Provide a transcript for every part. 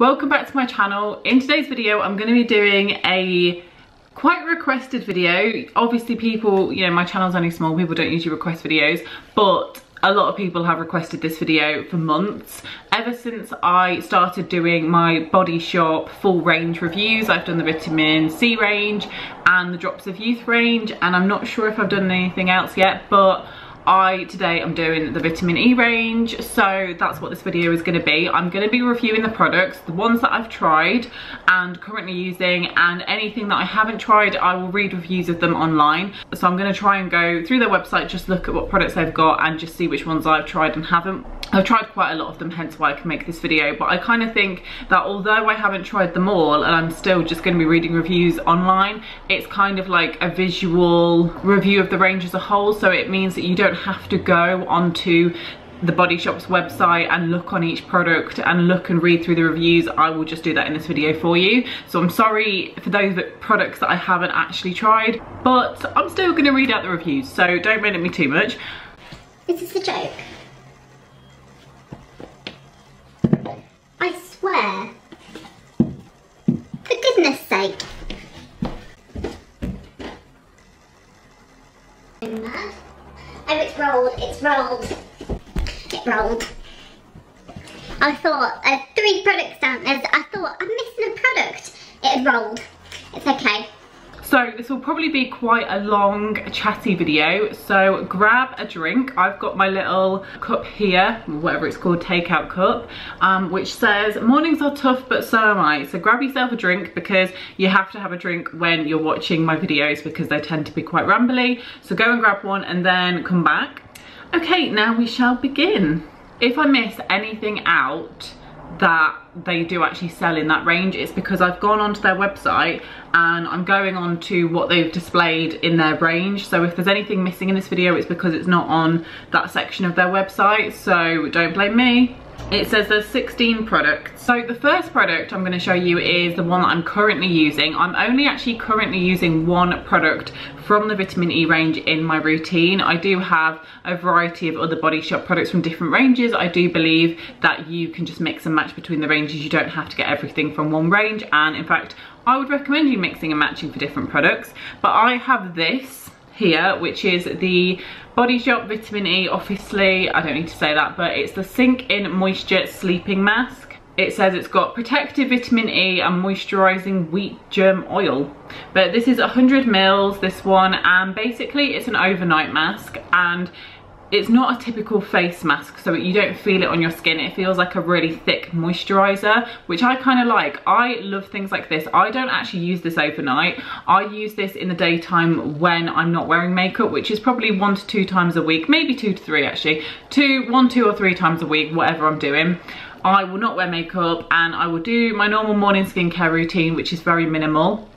Welcome back to my channel. In today's video I'm going to be doing a quite requested video. Obviously people, you know, my channel's only small, people don't usually request videos, but a lot of people have requested this video for months. Ever since I started doing my Body Shop full range reviews, I've done the Vitamin C range and the Drops of Youth range, and I'm not sure if I've done anything else yet, but today I'm doing the Vitamin E range, so that's what this video is going to be. I'm going to be reviewing the products, the ones that I've tried and currently using, and anything that I haven't tried I will read reviews of them online. So I'm going to try and go through their website, just look at what products they've got and just see which ones I've tried and haven't. I've tried quite a lot of them, hence why I can make this video, but I kind of think that although I haven't tried them all and I'm still just going to be reading reviews online, it's kind of like a visual review of the range as a whole, so it means that you don't have to go onto the Body Shop's website and look on each product and look and read through the reviews. I will just do that in this video for you. So I'm sorry for those products that I haven't actually tried, but I'm still going to read out the reviews, so don't mind me too much. This is the joke. I swear. For goodness sake. Oh, it's rolled, it's rolled, it rolled. I thought, three products down there, I thought, I'm missing a product. It had rolled, it's okay. So this will probably be quite a long, chatty video, so grab a drink. I've got my little cup here, whatever it's called, takeout cup, which says, mornings are tough, but so am I. So grab yourself a drink, because you have to have a drink when you're watching my videos, because they tend to be quite rambly. So go and grab one and then come back. Okay, now we shall begin. If I miss anything out that they do actually sell in that range, it's because I've gone onto their website and I'm going on to what they've displayed in their range. So if there's anything missing in this video, it's because it's not on that section of their website, so don't blame me. It says there's 16 products. So the first product I'm going to show you is the one that I'm currently using. I'm only actually currently using one product from the Vitamin E range in my routine. I do have a variety of other Body Shop products from different ranges. I do believe that you can just mix and match between the ranges. You don't have to get everything from one range, and in fact I would recommend you mixing and matching for different products. But I have this here, which is the Body Shop Vitamin E, obviously I don't need to say that, but it's the Sink In Moisture Sleeping Mask. It says it's got protective vitamin E and moisturizing wheat germ oil, but this is 100 mils, this one, and basically it's an overnight mask, and it's not a typical face mask, so you don't feel it on your skin. It feels like a really thick moisturizer, which I kind of like. I love things like this. I don't actually use this overnight. I use this in the daytime when I'm not wearing makeup, which is probably 1 to 2 times a week, maybe 2 to 3 actually. 1, 2 or 3 times a week, whatever I'm doing. I will not wear makeup and I will do my normal morning skincare routine, which is very minimal.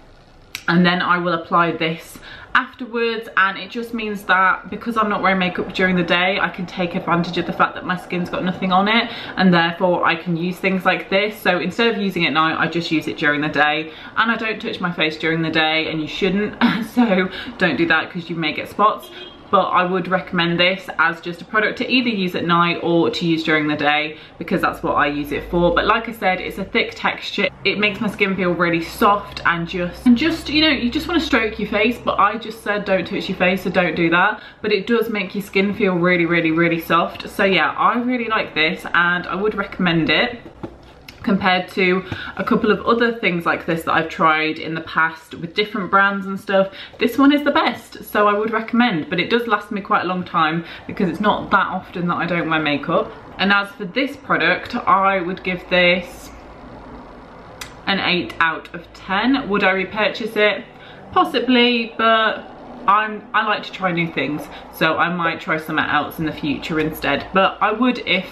And then I will apply this afterwards, and it just means that because I'm not wearing makeup during the day, I can take advantage of the fact that my skin's got nothing on it, and therefore I can use things like this. So instead of using it at night, I just use it during the day, and I don't touch my face during the day, and you shouldn't, so don't do that because you may get spots. But I would recommend this as just a product to either use at night or to use during the day, because that's what I use it for. But like I said, it's a thick texture. It makes my skin feel really soft and just, you know, you just want to stroke your face, but I just said don't touch your face, so don't do that. But it does make your skin feel really, really, really soft. So yeah, I really like this and I would recommend it. Compared to a couple of other things like this that I've tried in the past with different brands and stuff, this one is the best, so I would recommend. But it does last me quite a long time because it's not that often that I don't wear makeup. And as for this product, I would give this an 8 out of 10. Would I repurchase it? Possibly, but I like to try new things, so I might try something else in the future instead. But I would if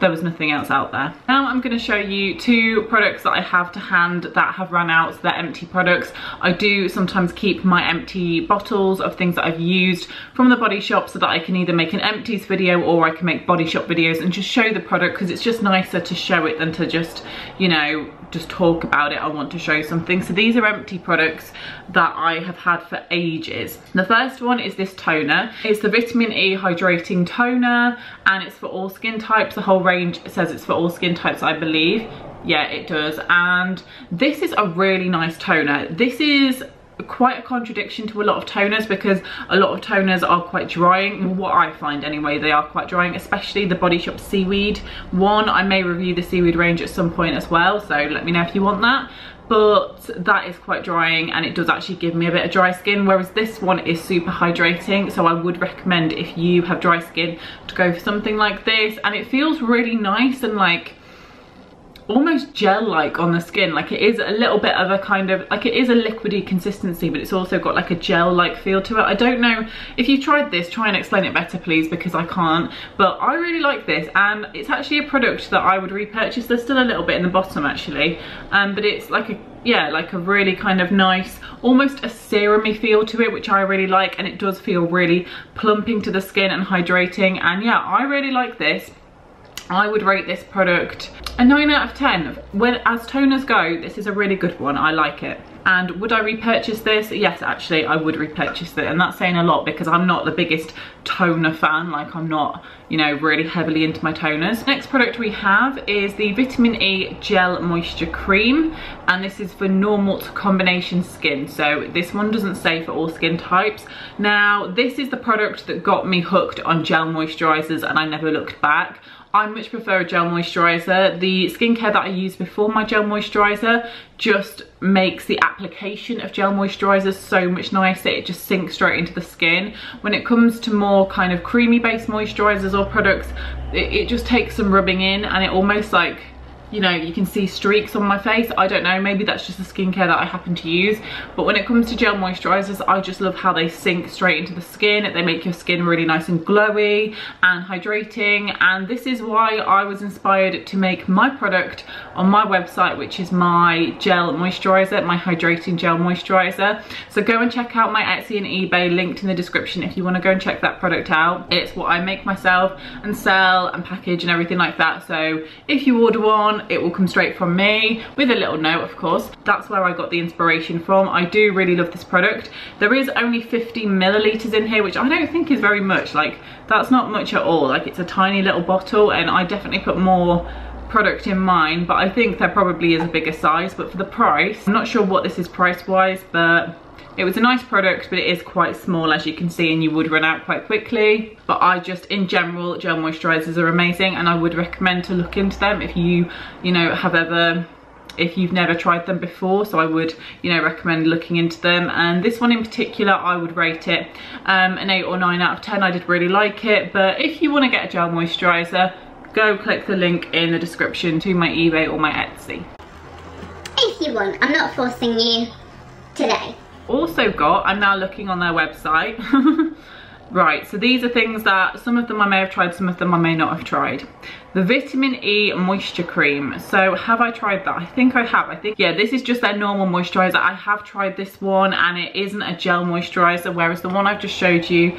there was nothing else out there. Now I'm going to show you 2 products that I have to hand that have run out, so they're empty products. I do sometimes keep my empty bottles of things that I've used from the Body Shop, so that I can either make an empties video or I can make Body Shop videos and just show the product, because it's just nicer to show it than to just, you know, just talk about it. I want to show something. So these are empty products that I have had for ages. The first one is this toner. It's the Vitamin E Hydrating Toner, and it's for all skin types. The whole range says it's for all skin types, I believe. Yeah, it does. And this is a really nice toner. This is quite a contradiction to a lot of toners, because a lot of toners are quite drying. What I find anyway, they are quite drying, especially the Body Shop seaweed one. I may review the seaweed range at some point as well, so let me know if you want that. But that is quite drying, and it does actually give me a bit of dry skin, whereas this one is super hydrating. So I would recommend, if you have dry skin, to go for something like this. And it feels really nice and like almost gel-like on the skin. Like, it is a little bit of a kind of, like, it is a liquidy consistency, but it's also got like a gel-like feel to it. I don't know if you've tried this, try and explain it better please, because I can't. But I really like this, and it's actually a product that I would repurchase. There's still a little bit in the bottom actually, but it's like a, yeah, like a really kind of nice, almost a serum-y feel to it, which I really like. And it does feel really plumping to the skin and hydrating. And yeah, I really like this. I would rate this product a 9 out of 10. When, as toners go, this is a really good one. I like it. And would I repurchase this? Yes, actually, I would repurchase it. And that's saying a lot, because I'm not the biggest toner fan. Like, I'm not, you know, really heavily into my toners. Next product we have is the Vitamin E Gel Moisture Cream. And this is for normal to combination skin. So this one doesn't say for all skin types. Now, this is the product that got me hooked on gel moisturizers, and I never looked back. I much prefer a gel moisturizer. The skincare that I used before my gel moisturizer just makes the application of gel moisturizers so much nicer. It just sinks straight into the skin. When it comes to more kind of creamy based moisturizers or products, it just takes some rubbing in, and it almost, like, you know, you can see streaks on my face. I don't know, maybe that's just the skincare that I happen to use. But when it comes to gel moisturizers, I just love how they sink straight into the skin. They make your skin really nice and glowy and hydrating. And this is why I was inspired to make my product on my website, which is my gel moisturizer, my hydrating gel moisturizer. So go and check out my Etsy and eBay, linked in the description, if you want to go and check that product out. It's what I make myself and sell and package and everything like that. So if you order one, it will come straight from me, with a little note of course. That's where I got the inspiration from. I do really love this product. There is only 50 milliliters in here, which I don't think is very much. Like, that's not much at all. Like, it's a tiny little bottle, and I definitely put more product in mine, but I think there probably is a bigger size. But for the price, I'm not sure what this is price wise, but it was a nice product, but it is quite small, as you can see, and you would run out quite quickly. But I just, in general, gel moisturizers are amazing, and I would recommend to look into them if you know, have ever, if you've never tried them before. So I would, you know, recommend looking into them. And this one in particular, I would rate it an 8 or 9 out of 10. I did really like it. But if you want to get a gel moisturizer, go click the link in the description to my eBay or my Etsy. If you want, I'm not forcing you today. Also got, I'm now looking on their website. Right, so these are things that, some of them I may have tried, some of them I may not have tried. The Vitamin E Moisture Cream. So have I tried that? I think I have. I think, yeah, this is just their normal moisturizer. I have tried this one, and it isn't a gel moisturizer, whereas the one I've just showed you,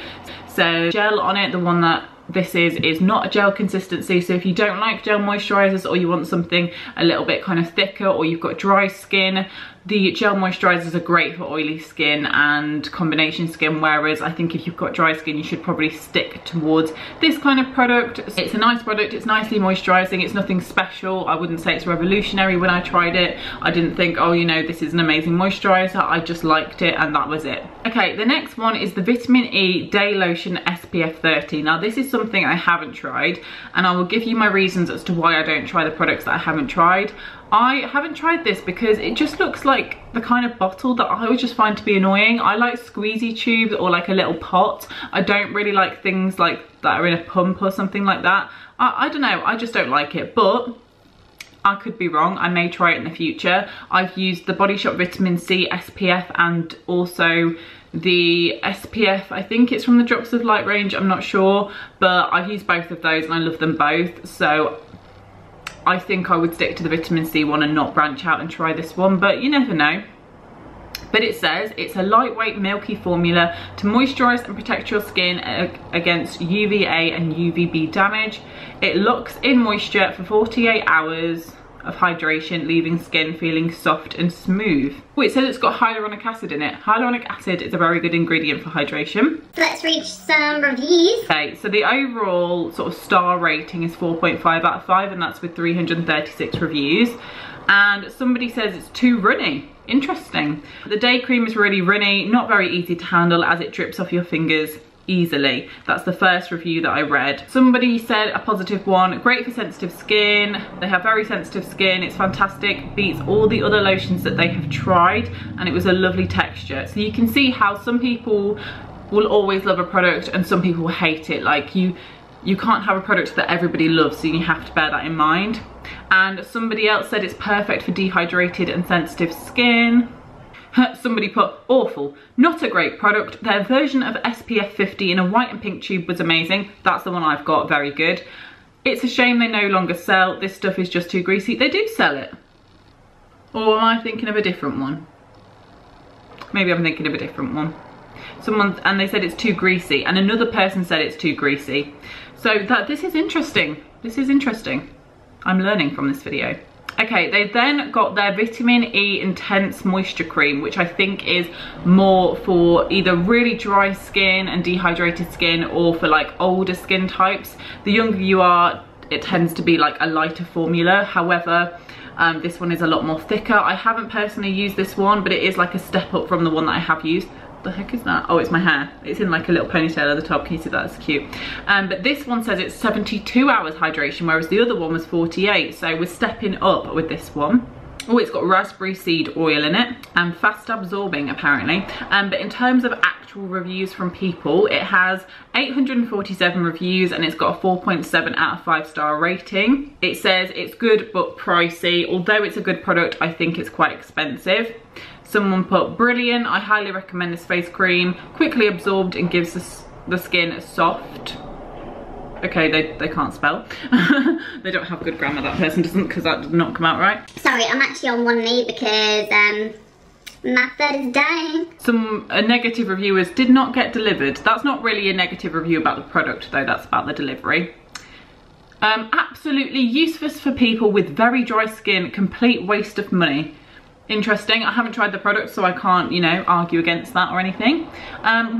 so gel on it, the one that this is not a gel consistency. So if you don't like gel moisturizers, or you want something a little bit kind of thicker, or you've got dry skin, the gel moisturizers are great for oily skin and combination skin. Whereas I think if you've got dry skin, you should probably stick towards this kind of product. It's a nice product, it's nicely moisturizing, it's nothing special. I wouldn't say it's revolutionary. When I tried it, I didn't think, oh, you know, this is an amazing moisturizer. I just liked it, and that was it. Okay, the next one is the Vitamin E Day Lotion SPF 30. Now this is something I haven't tried, and I will give you my reasons as to why I don't try the products that I haven't tried. I haven't tried this because it just looks like the kind of bottle that I would just find to be annoying. I like squeezy tubes, or like a little pot. I don't really like things like that are in a pump or something like that. I don't know, I just don't like it. But I could be wrong, I may try it in the future. I've used the Body Shop Vitamin C SPF, and also the SPF, I think it's from the Drops of Light range, I'm not sure, but I've used both of those and I love them both. So I think I would stick to the Vitamin C one and not branch out and try this one, but you never know. But it says it's a lightweight milky formula to moisturize and protect your skin against UVA and UVB damage. It locks in moisture for 48 hours. of hydration, leaving skin feeling soft and smooth. Oh, it says it's got hyaluronic acid in it. Hyaluronic acid is a very good ingredient for hydration. Let's read some reviews. Okay, so the overall sort of star rating is 4.5 out of 5, and that's with 336 reviews. And somebody says it's too runny. Interesting. The day cream is really runny, not very easy to handle as it drips off your fingers easily. That's the first review that I read. Somebody said a positive one, great for sensitive skin. They have very sensitive skin. It's fantastic, beats all the other lotions that they have tried, and it was a lovely texture. So you can see how some people will always love a product and some people hate it. Like you can't have a product that everybody loves, so you have to bear that in mind. And somebody else said it's perfect for dehydrated and sensitive skin. Somebody put, awful, not a great product. Their version of SPF 50 in a white and pink tube was amazing. That's the one I've got, very good. It's a shame they no longer sell. This stuff is just too greasy. They do sell it. Or am I thinking of a different one? Maybe I'm thinking of a different one. Someone, and they said it's too greasy, and another person said it's too greasy. So that, this is interesting. This is interesting. I'm learning from this video. Okay, they then got their Vitamin E Intense Moisture Cream, which I think is more for either really dry skin and dehydrated skin, or for like older skin types. The younger you are, it tends to be like a lighter formula. However, this one is a lot more thicker. I haven't personally used this one, but it is like a step up from the one that I have used. The heck is that? Oh, it's my hair. It's in like a little ponytail at the top. Can you see that? It's cute. But this one says it's 72 hours hydration, whereas the other one was 48. So we're stepping up with this one. Oh, it's got raspberry seed oil in it and fast absorbing apparently. But in terms of actual reviews from people, it has 847 reviews and it's got a 4.7 out of 5 star rating. It says it's good but pricey. Although it's a good product, I think it's quite expensive. Someone put, brilliant, I highly recommend this face cream. Quickly absorbed and gives the skin soft. Okay, they can't spell. They don't have good grammar, that person doesn't, because that did not come out right. Sorry, I'm actually on one knee because my third is dying. A negative reviewers did not get delivered. That's not really a negative review about the product though, that's about the delivery. Absolutely useless for people with very dry skin, complete waste of money. Interesting. I haven't tried the product, so I can't, you know, argue against that or anything.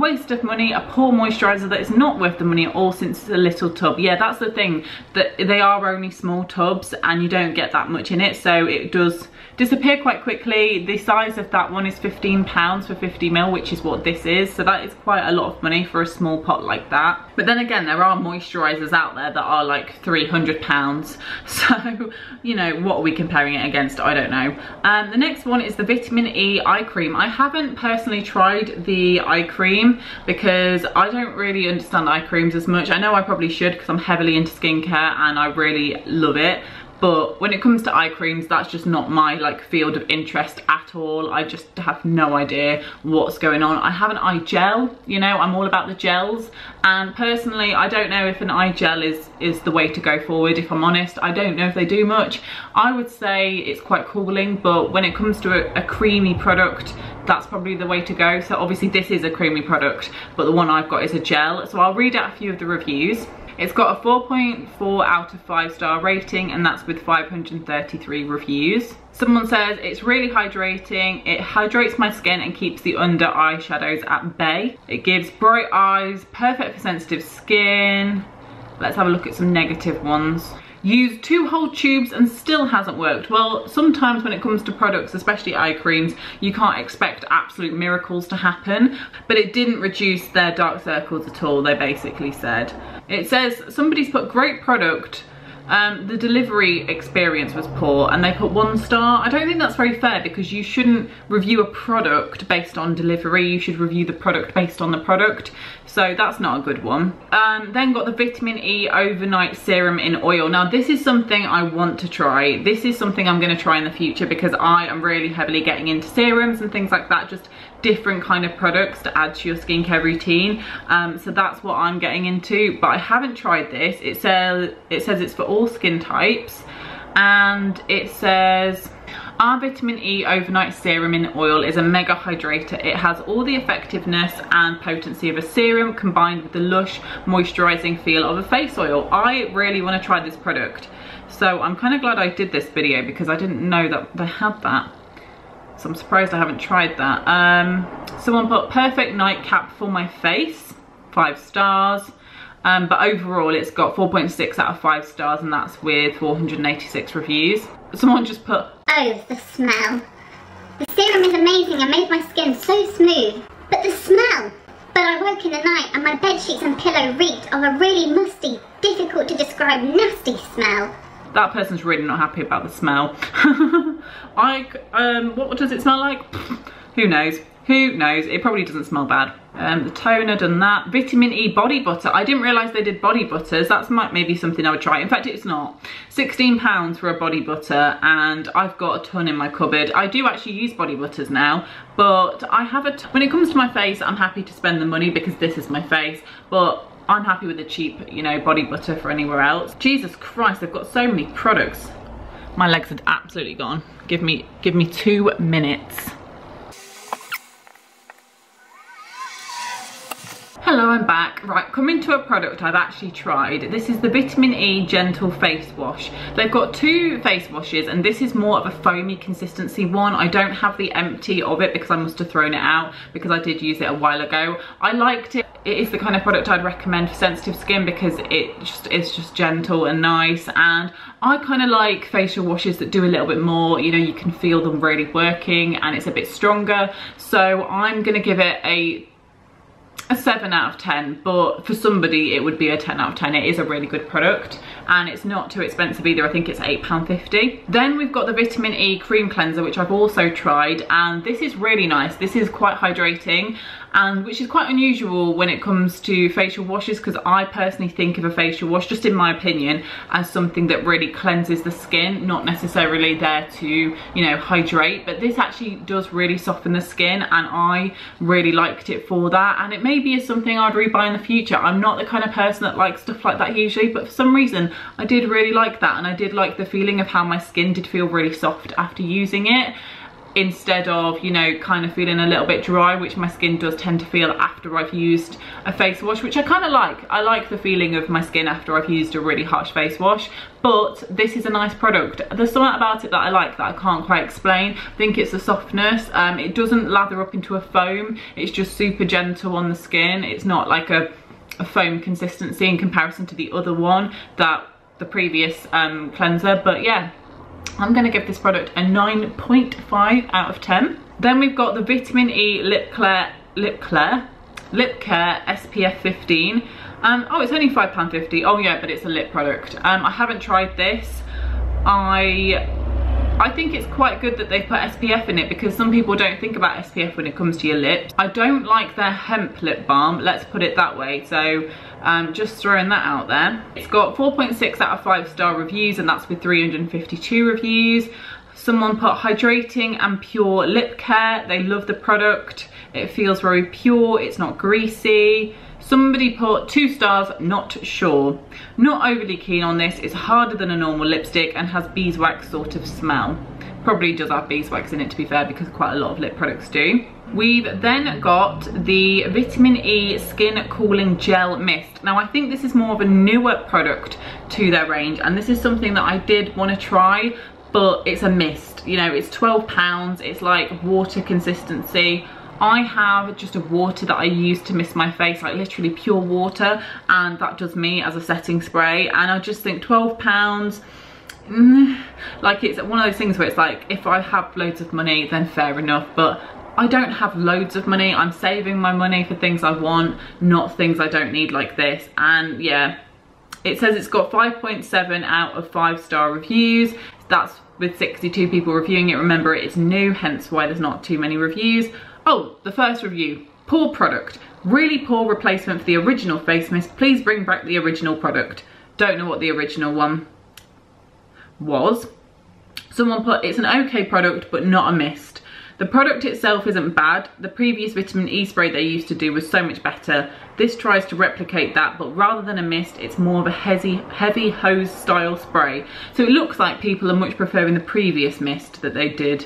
Waste of money, a poor moisturizer that is not worth the money at all since it's a little tub. Yeah, that's the thing, that they are only small tubs and you don't get that much in it, so it does disappear quite quickly. The size of that one is £15 for 50ml, which is what this is, so that is quite a lot of money for a small pot like that. But then again, there are moisturizers out there that are like £300, so, you know, what are we comparing it against? I don't know. The next one is the Vitamin E eye cream. I haven't personally tried the eye cream because I don't really understand eye creams as much. I know I probably should because I'm heavily into skincare and I really love it. But when it comes to eye creams, that's just not my like field of interest at all. I just have no idea what's going on. I have an eye gel, you know, I'm all about the gels. And personally, I don't know if an eye gel is the way to go forward, if I'm honest. I don't know if they do much. I would say it's quite cooling, but when it comes to a creamy product, that's probably the way to go. So obviously this is a creamy product, but the one I've got is a gel. So I'll read out a few of the reviews. It's got a 4.4 out of 5 star rating, and that's with 533 reviews. Someone says it's really hydrating, it hydrates my skin and keeps the under eye shadows at bay. It gives bright eyes, perfect for sensitive skin. Let's have a look at some negative ones. Used 2 whole tubes and still hasn't worked. Well, sometimes when it comes to products, especially eye creams, you can't expect absolute miracles to happen, but it didn't reduce their dark circles at all, they basically said. It says somebody's put great product, the delivery experience was poor, and they put 1 star. I don't think that's very fair because you shouldn't review a product based on delivery. You should review the product based on the product. So that's not a good one. Then got the Vitamin E Overnight Serum in Oil. Now this is something I want to try. This is something I'm going to try in the future because I am really heavily getting into serums and things like that, just different kind of products to add to your skincare routine. So that's what I'm getting into, but I haven't tried this. It says it's for all skin types, and it says our Vitamin E Overnight Serum in Oil is a mega hydrator. It has all the effectiveness and potency of a serum combined with the lush moisturizing feel of a face oil. I really want to try this product. So I'm kind of glad I did this video because I didn't know that they had that. So I'm surprised I haven't tried that. Someone put perfect nightcap for my face, 5 stars. But overall it's got 4.6 out of 5 stars and that's with 486 reviews. Someone just put, oh, the smell. The serum is amazing and made my skin so smooth. But the smell. But I woke in the night and my bed sheets and pillow reeked of a really musty, difficult to describe, nasty smell. That person's really not happy about the smell. What does it smell like? Who knows? Who knows? It probably doesn't smell bad. The toner, done that. Vitamin E body butter. I didn't realise they did body butters. That's maybe something I would try. In fact, it's not. £16 for a body butter, and I've got a ton in my cupboard. I do actually use body butters now, but I have a when it comes to my face, I'm happy to spend the money because this is my face, but I'm happy with the cheap, you know, body butter for anywhere else. Jesus Christ, they've got so many products. My legs are absolutely gone. Give me 2 minutes. Hello, I'm back. Right, coming to a product I've actually tried. This is the Vitamin E Gentle Face Wash. They've got 2 face washes and this is more of a foamy consistency one. I don't have the empty of it because I must have thrown it out because I did use it a while ago. I liked it. It is the kind of product I'd recommend for sensitive skin because it's just gentle and nice, and I kind of like facial washes that do a little bit more, you know, you can feel them really working and it's a bit stronger. So I'm going to give it a 7 out of 10, but for somebody it would be a 10 out of 10. It is a really good product and it's not too expensive either. I think it's £8.50. Then we've got the Vitamin E cream cleanser, which I've also tried, and this is really nice. This is quite hydrating, and which is quite unusual when it comes to facial washes because I personally think of a facial wash, just in my opinion, as something that really cleanses the skin, not necessarily there to, you know, hydrate, but this actually does really soften the skin and I really liked it for that, and it maybe is something I'd rebuy in the future. I'm not the kind of person that likes stuff like that usually, but for some reason I did really like that, and I did like the feeling of how my skin did feel really soft after using it, instead of, you know, kind of feeling a little bit dry, which my skin does tend to feel after I've used a face wash, which I kind of like. I like the feeling of my skin after I've used a really harsh face wash, but this is a nice product. There's something about it that I like that I can't quite explain. I think it's the softness. It doesn't lather up into a foam. It's just super gentle on the skin. It's not like a foam consistency in comparison to the other one, that the previous cleanser, but yeah. I'm going to give this product a 9.5 out of 10. Then we've got the Vitamin E Lip Care SPF 15. Oh, it's only £5.50. Oh yeah, but it's a lip product. I haven't tried this. I think it's quite good that they've put SPF in it because some people don't think about SPF when it comes to your lips. I don't like their hemp lip balm, let's put it that way, so just throwing that out there. It's got 4.6 out of 5 star reviews and that's with 352 reviews. Someone put hydrating and pure lip care. They love the product. It feels very pure, it's not greasy. Somebody put 2 stars, not sure. Not overly keen on this. It's harder than a normal lipstick and has beeswax sort of smell. Probably does have beeswax in it, to be fair, because quite a lot of lip products do. We've then got the Vitamin E Skin Cooling Gel Mist. Now I think this is more of a newer product to their range, and this is something that I did want to try, but it's a mist. You know, it's £12, it's like water consistency. I have just a water that I use to mist my face, like literally pure water, and that does me as a setting spray, and I just think £12, like it's one of those things where it's like, if I have loads of money then fair enough, but I don't have loads of money. I'm saving my money for things I want, not things I don't need like this. And yeah, it says it's got 5.7 out of 5 star reviews. That's with 62 people reviewing it. Remember, it is new, hence why there's not too many reviews. Oh, the first review, poor product, really poor replacement for the original face mist, please bring back the original product. Don't know what the original one was. Someone put, it's an okay product but not a mist. The product itself isn't bad, the previous vitamin E spray they used to do was so much better. This tries to replicate that, but rather than a mist, it's more of a heavy hose style spray. So it looks like people are much preferring the previous mist that they did,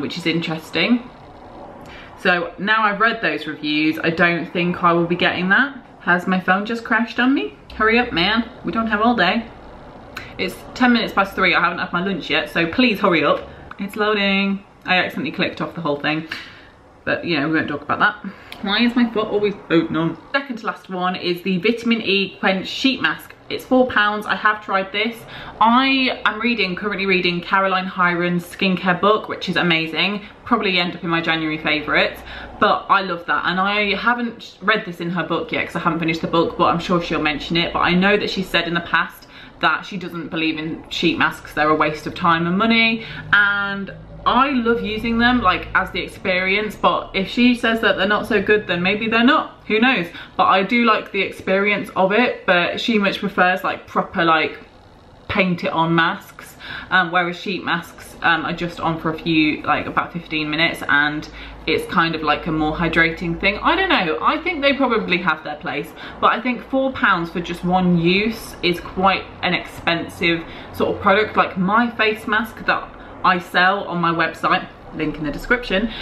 which is interesting. So now I've read those reviews, I don't think I will be getting that. Has my phone just crashed on me? Hurry up, man. We don't have all day. It's 10 minutes past 3. I haven't had my lunch yet, so please hurry up. It's loading. I accidentally clicked off the whole thing. But yeah, we won't talk about that. Why is my foot always open on? Second to last one is the Vitamin E Quench Sheet Mask. It's £4. I have tried this. I am currently reading Caroline Hirons' skincare book, which is amazing. Probably end up in my January favourites, but I love that. And I haven't read this in her book yet because I haven't finished the book, but I'm sure she'll mention it. But I know that she said in the past that she doesn't believe in sheet masks. They're a waste of time and money. And I love using them, like, as the experience, but if she says that they're not so good, then maybe they're not, who knows. But I do like the experience of it, but she much prefers like proper, like, paint it on masks, whereas sheet masks are just on for a few, like, about 15 minutes, and it's kind of like a more hydrating thing. I don't know, I think they probably have their place, but I think £4 for just one use is quite an expensive sort of product. Like, my face mask that I sell on my website, link in the description,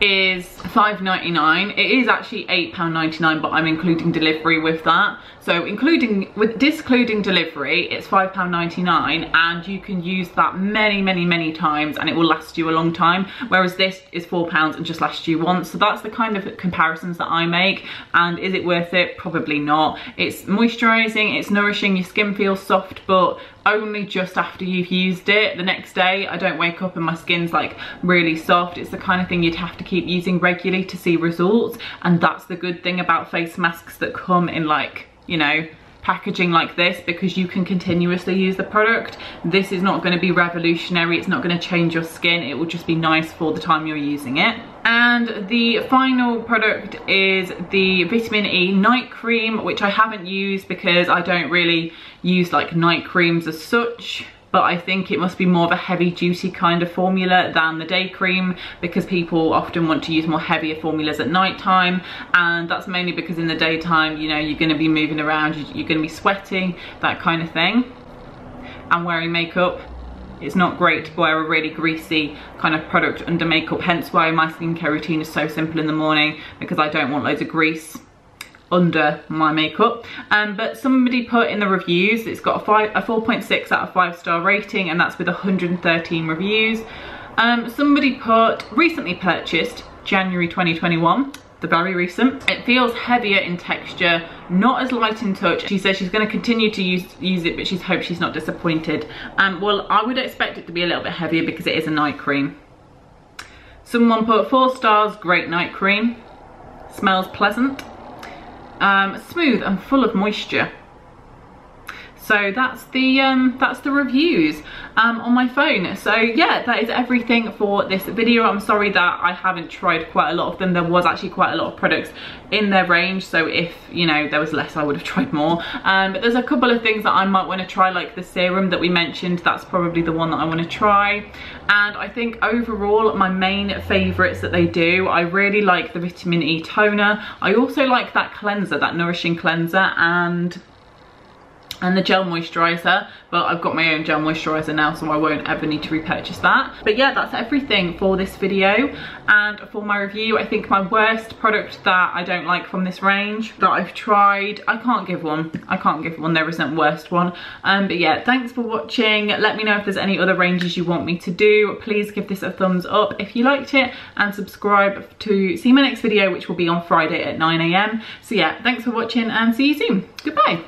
is £5.99. It is actually £8.99, but I'm including delivery with that. So discluding delivery, it's £5.99, and you can use that many, many, many times, and it will last you a long time. Whereas this is £4 and just lasts you once. So that's the kind of comparisons that I make. And is it worth it? Probably not. It's moisturising, it's nourishing. Your skin feels soft, but only just after you've used it. The next day, I don't wake up and my skin's like really soft. It's the kind of thing you'd have to keep using regularly to see results, and that's the good thing about face masks that come in, like, you know, packaging like this, because you can continuously use the product. This is not going to be revolutionary, it's not going to change your skin, it will just be nice for the time you're using it. And the final product is the Vitamin E Night Cream, which I haven't used because I don't really use, like, night creams as such, but I think it must be more of a heavy duty kind of formula than the day cream, because people often want to use more heavier formulas at night time, and that's mainly because in the daytime, you know, you're going to be moving around, you're going to be sweating, that kind of thing, and wearing makeup. It's not great to wear a really greasy kind of product under makeup, hence why my skincare routine is so simple in the morning, because I don't want loads of grease under my makeup. But somebody put in the reviews, it's got a 4.6 out of 5-star rating, and that's with 113 reviews. Somebody put, recently purchased, January 2021, the very recent. It feels heavier in texture, not as light in touch. She says she's going to continue to use it, but she hopes she's not disappointed. Well, I would expect it to be a little bit heavier because it is a night cream. Someone put 4 stars, great night cream, smells pleasant. Smooth and full of moisture. So that's the reviews on my phone. So yeah, that is everything for this video. I'm sorry that I haven't tried quite a lot of them. There was actually quite a lot of products in their range, so if, you know, there was less, I would have tried more. But there's a couple of things that I might want to try, like the serum that we mentioned. That's probably the one that I want to try. And I think overall, my main favourites that they do, I really like the Vitamin E toner. I also like that cleanser, that nourishing cleanser, and the gel moisturizer, but I've got my own gel moisturizer now, so I won't ever need to repurchase that. But yeah, that's everything for this video and for my review. I think my worst product that I don't like from this range that I've tried, I can't give one, there isn't worst one. But yeah, thanks for watching. Let me know if there's any other ranges you want me to do. Please give this a thumbs up if you liked it, and subscribe to see my next video, which will be on Friday at 9 a.m. So yeah, thanks for watching and see you soon. Goodbye.